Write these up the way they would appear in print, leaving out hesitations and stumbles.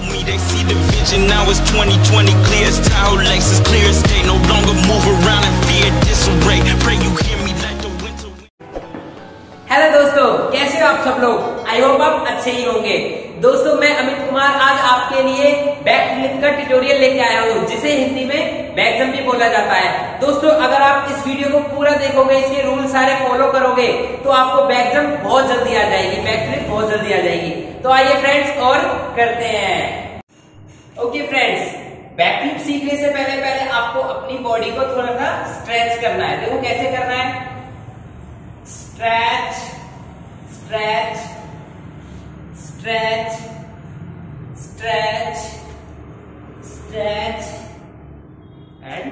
show me they see the vision. Now it's 2020 clear as tile laces, clear as day. No longer move around in fear, disarray. Pray you hear me like the winter. Hello दोस्तों, कैसे हो आप सब लोग? I hope आप अच्छे ही होंगे। दोस्तों, मैं अमित कुमार आज आपके लिए बैक फ्लिप का ट्यूटोरियल लेके आया हूँ, जिसे हिंदी में बैक जंप भी बोला जाता है। दोस्तों, अगर आप इस वीडियो को पूरा देखोगे, इसके रूल सारे फॉलो करोगे, तो आपको बैक जंप बहुत जल्दी आ जाएगी, बैक फ्लिप बहुत जल्दी आ जाएगी। तो आइए फ्रेंड्स और करते हैं। ओके फ्रेंड्स, बैक फ्लिप सीखने से पहले आपको अपनी बॉडी को थोड़ा सा स्ट्रेच करना है। देखो कैसे करना है, stretch stretch stretch stretch stretch and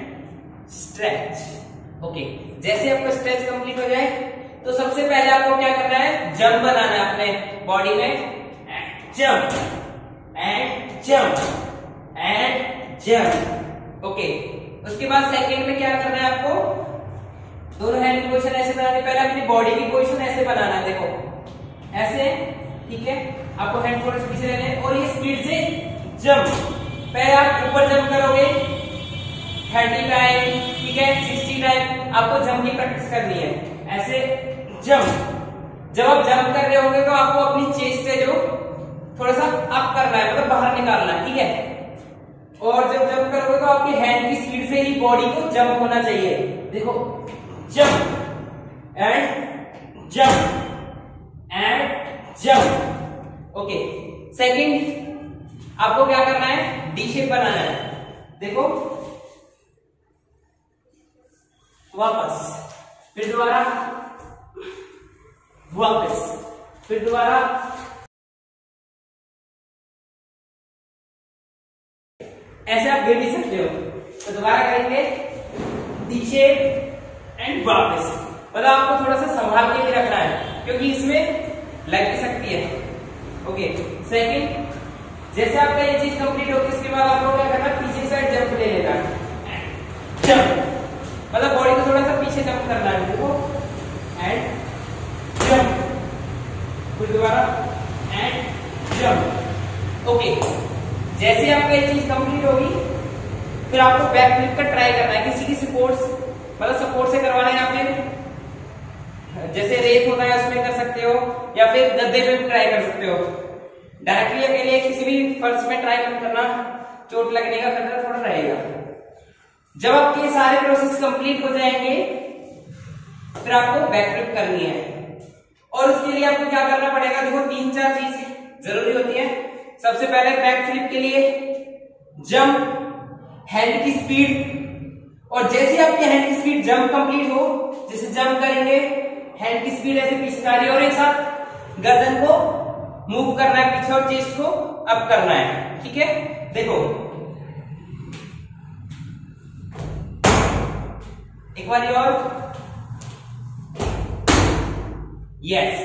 stretch. Okay, जैसे आपका स्ट्रेच कंप्लीट हो जाए तो सबसे पहले आपको क्या करना है, जंप बनाना है अपने बॉडी में। And jump and jump and jump. Okay, उसके बाद सेकंड में क्या करना है, आपको दोनों हैंड की पोजीशन ऐसे बनानी, पहले अपनी बॉडी की पोजीशन ऐसे बनाना। देखो ऐसे, ठीक है, आपको हैंड थोड़ा पीछे रहने और ये स्पीड से जंप। पहले आप ऊपर जंप करोगे 30 टाइम, ठीक है, 60 टाइम। आपको जंप की प्रैक्टिस करनी है, ऐसे जंप। जब आप जंप कर रहे होंगे तो आपको अपनी चेस्ट से जो थोड़ा सा अप करना है, मतलब बाहर निकालना है, ठीक है। और जब जंप करोगे तो आपकी हैंड की स्पीड से ही बॉडी को जंप होना चाहिए। देखो jump and jump and jump. Okay, second आपको क्या करना है, डी शेप बनाना है। देखो वापस, फिर दोबारा, वापस, फिर दोबारा। ऐसे आप गिर भी सकते हो, तो दोबारा करेंगे डी शेप एंड वापस। मतलब आपको थोड़ा सा संभाल के भी रखना है, क्योंकि इसमें लग सकती है। ओके, सेकंड जैसे आपका ये चीज कंप्लीट होगी, इसके बाद आपको क्या करना, पीछे की साइड जंप ले लेना है। जंप मतलब बॉडी को थोड़ा सा पीछे जंप करना है। देखो एंड जंप, फिर दोबारा एंड जंप। ओके, जैसे आपका ये चीज कंप्लीट होगी, फिर आपको बैक फ्लिप का ट्राई करना है, किसी की सपोर्ट, मतलब सपोर्ट से करवाना है, या फिर जैसे रेत होता है उसमें कर सकते हो, या फिर गद्दे पे भी ट्राई कर सकते हो। डायरेक्टली अकेले किसी भी फर्श में ट्राई मत करना, चोट लगने का खतरा थोड़ा रहेगा। जब आपके सारे प्रोसेस कंप्लीट हो जाएंगे, फिर आपको बैक फ्लिप करनी है। और उसके लिए आपको क्या करना पड़ेगा, देखो 3-4 चीजें जरूरी होती है। सबसे पहले बैक फ्लिप के लिए जंप, हैंड की स्पीड। और जैसे आपके हैंड की स्पीड जंप कंप्लीट हो, जैसे जंप करेंगे, हैंड की स्पीड ऐसे पीछे जा रही है, और एक साथ गर्दन को मूव करना है पीछे, और चेस्ट को अप करना है, ठीक है। देखो एक बार और, यस।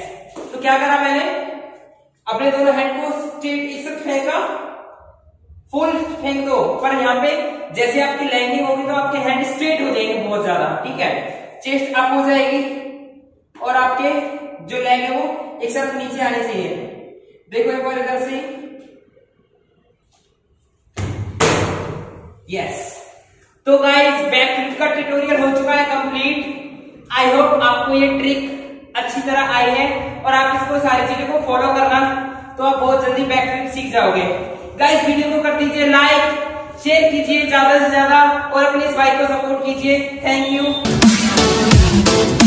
तो क्या करा मैंने, अपने दोनों हैंड को स्ट्रेट एक साथ फेंका, फुल फेंक दो, पर यहां पे जैसे आपकी लैंडिंग होगी तो आपके हैंड स्ट्रेट हो जाएंगे बहुत ज्यादा, ठीक है, चेस्ट अप हो जाएगी, और आपके जो लेग है वो एक साथ नीचे आने चाहिए। देखो एक बार इधर से, यस। तो गाइस, बैक फ्लिप का ट्यूटोरियल हो चुका है कंप्लीट। आई होप आपको ये ट्रिक अच्छी तरह आई है, और आप इसको सारी चीजों को फॉलो करना, तो आप बहुत जल्दी बैक फ्लिप सीख जाओगे। गाइस, वीडियो को कर दीजिए लाइक, शेयर कीजिए ज्यादा से ज्यादा, और अपने इस भाई को सपोर्ट कीजिए। Thank you.